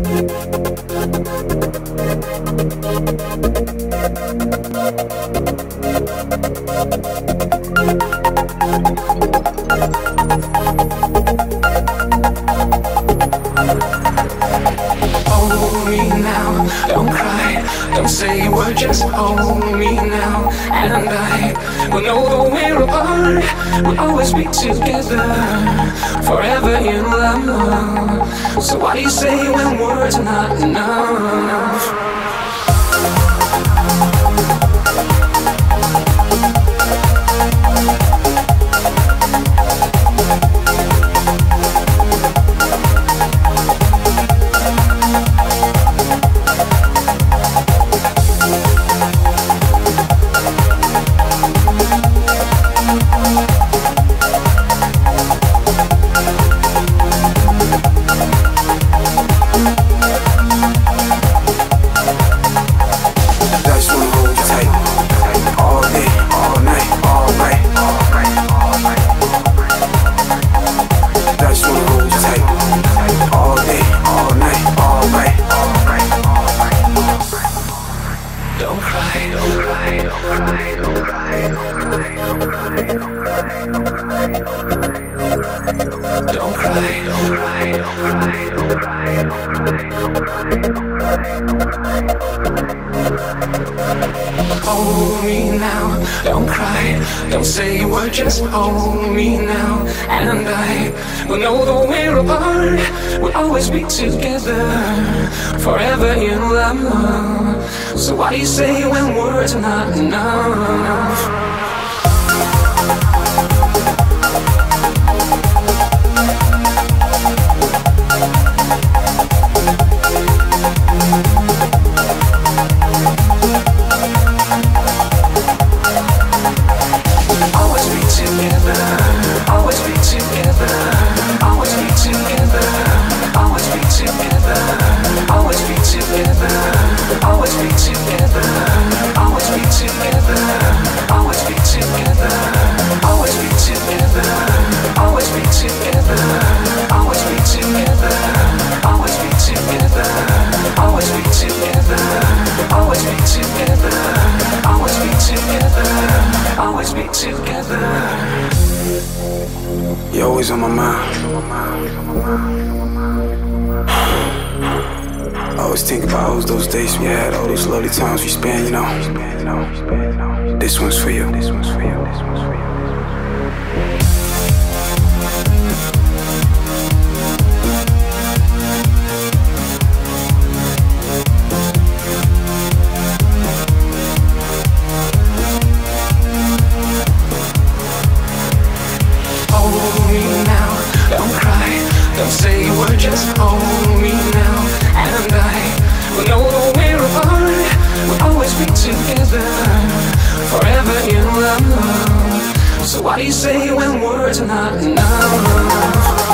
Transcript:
Hold me now, don't cry, don't say a word, just hold me now. And I will know though we're apart, we'll always be together, forever in love. So why do you say when words are not enough? Hold me now, don't cry, don't say a word, just hold me now. And I will know though we're apart, we'll always be together, forever in love. So why do you say when words are not enough? You're always on my mind. I always think about those days we had, all those lovely times we spent, you know. This one's for you. This one's for you. This one's for you. Forever in love. So why do you say when words are not enough?